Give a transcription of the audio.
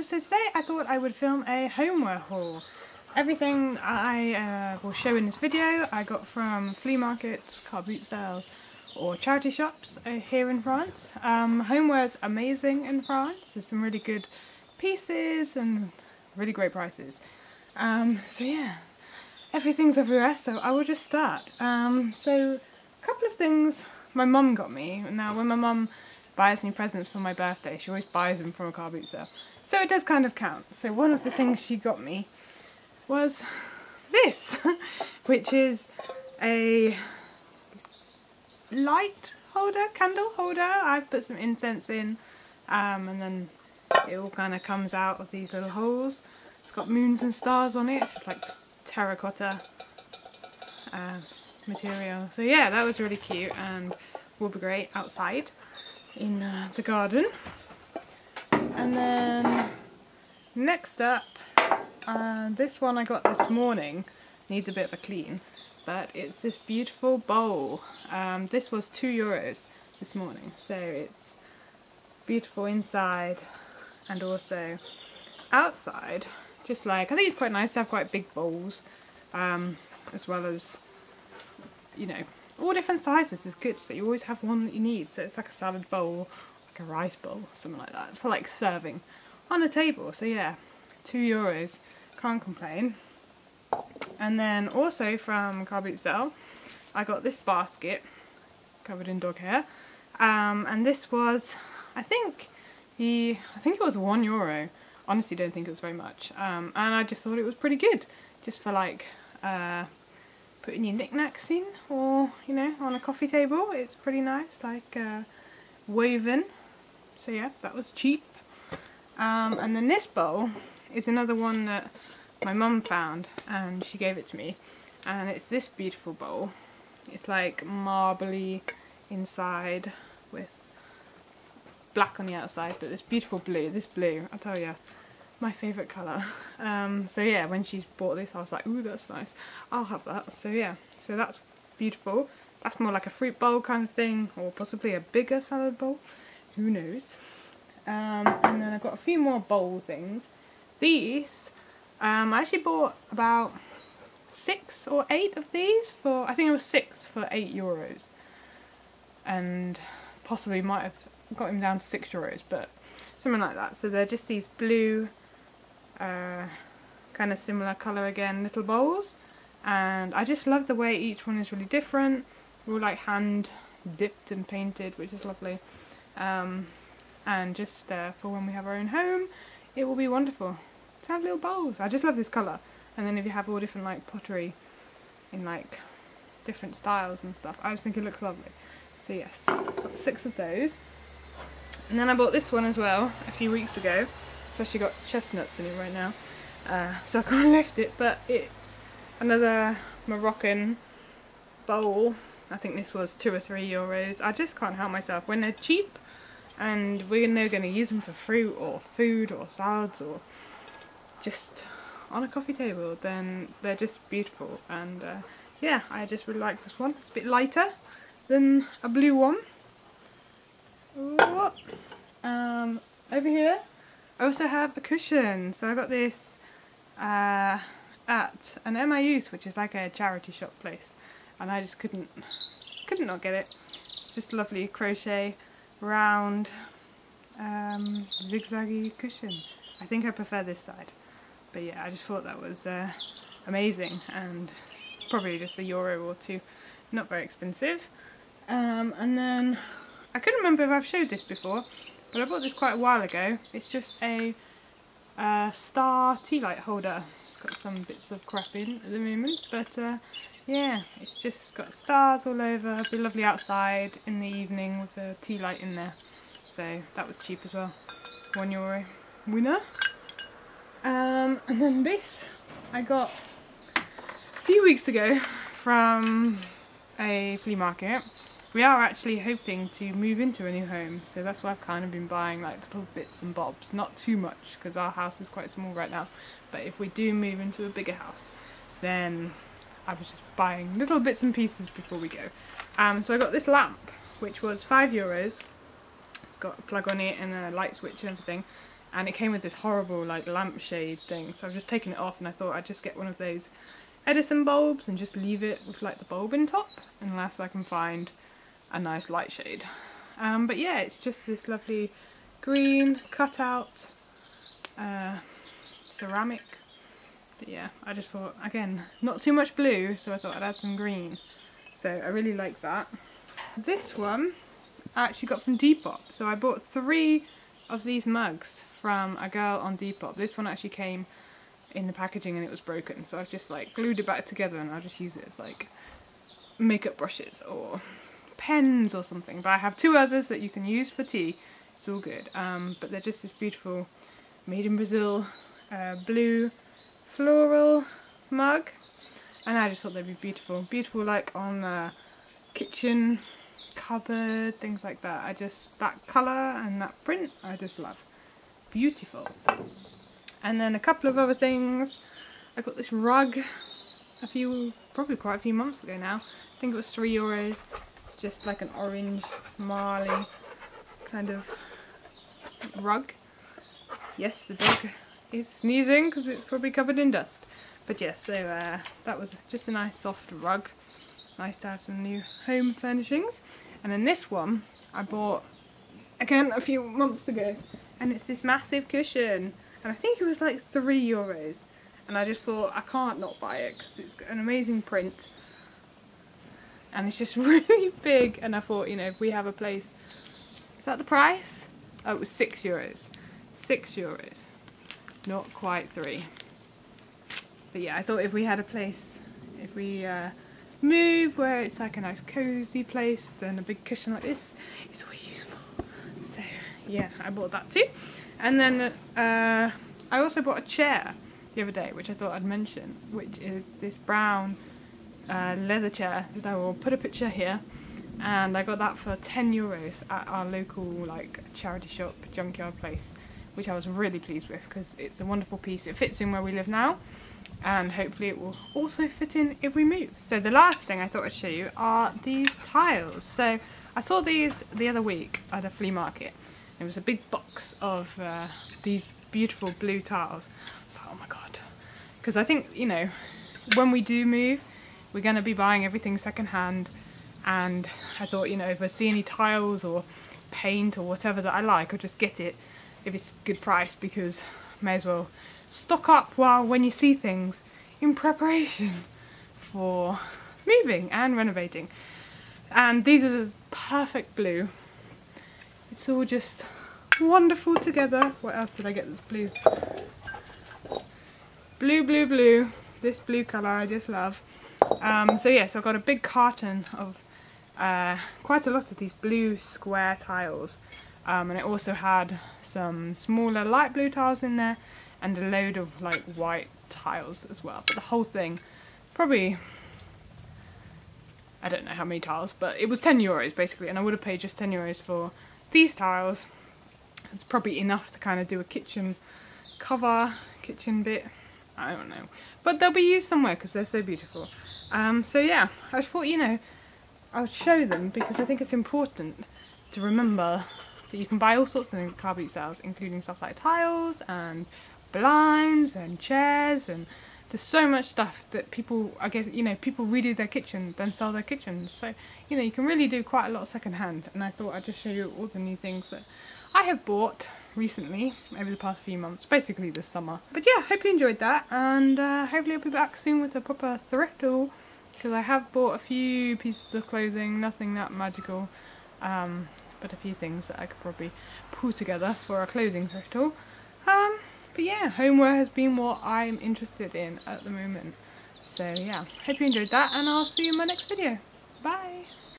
So today I thought I would film a homeware haul. Everything I will show in this video I got from flea markets, car boot sales or charity shops here in France. Homeware is amazing in France. There's some really good pieces and really great prices. So yeah, everything's everywhere, so I will just start. So a couple of things my mum got me. Now when my mum buys me presents for my birthday, she always buys them from a car boot sale, so it does kind of count. So one of the things she got me was this, which is a light holder, candle holder. I've put some incense in, and then it all kind of comes out of these little holes. It's got moons and stars on it. It's just like terracotta material. So yeah, that was really cute and will be great outside in the garden. And then next up, this one I got this morning, needs a bit of a clean, but it's this beautiful bowl. This was €2 this morning, so it's beautiful inside and also outside. Just like, I think it's quite nice to have quite big bowls, as well as, you know, all different sizes is good, so you always have one that you need. So it's like a salad bowl, like a rice bowl, something like that, for like serving on a table. So yeah, €2, can't complain. And then also from car boot sale I got this basket covered in dog hair, and this was, I think it was €1. Honestly don't think it was very much, and I just thought it was pretty good, just for like putting your knickknacks in, or you know, on a coffee table. It's pretty nice, like woven. So yeah, that was cheap. And then this bowl is another one that my mum found and she gave it to me, and it's this beautiful bowl. It's like marbly inside with black on the outside, but this beautiful blue, I'll tell you, my favourite colour. So yeah, when she bought this I was like, ooh, that's nice, I'll have that. So yeah, so that's beautiful. That's more like a fruit bowl kind of thing, or possibly a bigger salad bowl, who knows. And then I've got a few more bowl things. These, I actually bought about 6 or 8 of these for, I think it was 6 for €8, and possibly might have got them down to €6, but something like that. So they're just these blue, kind of similar colour again, little bowls, and I just love the way each one is really different. They're all like hand dipped and painted, which is lovely, and just for when we have our own home it will be wonderful to have little bowls. I just love this colour, and then if you have all different like pottery in like different styles and stuff, I just think it looks lovely. So yes, got 6 of those. And then I bought this one as well a few weeks ago. It's actually got chestnuts in it right now, so I kind of left it, but it's another Moroccan bowl. I think this was €2 or €3. I just can't help myself when they're cheap and we're now going to use them for fruit or food or salads or just on a coffee table, then they're just beautiful. And yeah, I just really like this one. It's a bit lighter than a blue one. Over here I also have a cushion. So I got this at an MI Youth, which is like a charity shop place, and I just couldn't not get it. It's just lovely crochet round zigzaggy cushion. I think I prefer this side, but yeah, I just thought that was amazing, and probably just €1 or 2, not very expensive. And then I couldn't remember if I've showed this before, but I bought this quite a while ago. It's just a star tea light holder. It's got some bits of crap in at the moment, but yeah, it's just got stars all over. It'd be lovely outside in the evening with a tea light in there. So that was cheap as well, €1 winner. And then this I got a few weeks ago from a flea market. We are actually hoping to move into a new home, so that's why I've kind of been buying like little bits and bobs, not too much because our house is quite small right now, but if we do move into a bigger house then I was just buying little bits and pieces before we go. So I got this lamp, which was €5. It's got a plug on it and a light switch and everything, and it came with this horrible like lampshade thing, so I've just taken it off, and I thought I'd just get one of those Edison bulbs and just leave it with like the bulb in top, unless I can find a nice light shade. But yeah, it's just this lovely green cutout ceramic. But yeah, I just thought, again, not too much blue, so I thought I'd add some green. So I really like that. This one I actually got from Depop. So I bought 3 of these mugs from a girl on Depop. This one actually came in the packaging and it was broken, so I've just like glued it back together, and I'll just use it as like makeup brushes or pens or something. But I have 2 others that you can use for tea. It's all good. But they're just this beautiful made in Brazil blue floral mug, and I just thought they'd be beautiful. Beautiful like on kitchen cupboard, things like that. I just, that colour and that print, I just love. Beautiful. And then a couple of other things. I got this rug probably quite a few months ago now. I think it was €3. It's just like an orange marley kind of rug. Yes, the dog is sneezing because it's probably covered in dust. But yes, so that was just a nice soft rug. Nice to have some new home furnishings. And then this one I bought again a few months ago, and it's this massive cushion, and I think it was like €3, and I just thought I can't not buy it because it's an amazing print and it's just really big, and I thought, you know, if we have a place, is that the price? Oh, it was €6. €6, not quite 3. But yeah, I thought if we had a place, if we move where it's like a nice cozy place, then a big cushion like this is always useful. So yeah, I bought that too. And then I also bought a chair the other day, which I thought I'd mention, which is this brown leather chair that I will put a picture here, and I got that for €10 at our local like charity shop junkyard place, which I was really pleased with because it's a wonderful piece. It fits in where we live now, and hopefully it will also fit in if we move. So the last thing I thought I'd show you are these tiles. So I saw these the other week at a flea market. It was a big box of these beautiful blue tiles. So oh my god, because I think, you know, when we do move, we're going to be buying everything secondhand, and I thought, you know, if I see any tiles or paint or whatever that I like, I'll just get it if it's a good price, because I may as well stock up when you see things in preparation for moving and renovating. And these are the perfect blue. It's all just wonderful together. What else did I get that's blue? Blue, blue, blue. This blue colour I just love. So yeah, so I got a big carton of quite a lot of these blue square tiles. And it also had some smaller light blue tiles in there, and a load of like white tiles as well. But the whole thing, probably, I don't know how many tiles, but it was €10 basically, and I would have paid just €10 for these tiles. It's probably enough to kind of do a kitchen cover, kitchen bit, I don't know, but they'll be used somewhere because they're so beautiful. So yeah, I thought, you know, I'll show them because I think it's important to remember that you can buy all sorts of things at car boot sales, including stuff like tiles and blinds and chairs, and there's so much stuff that people, I guess, you know, people redo their kitchen, then sell their kitchens, so you know, you can really do quite a lot second hand. And I thought I'd just show you all the new things that I have bought recently over the past few months, basically this summer. But yeah, hope you enjoyed that, and hopefully I'll be back soon with a proper thriftle, because I have bought a few pieces of clothing, nothing that magical, but a few things that I could probably pull together for a clothing thriftle. But yeah, homeware has been what I'm interested in at the moment. So yeah, hope you enjoyed that, and I'll see you in my next video. Bye!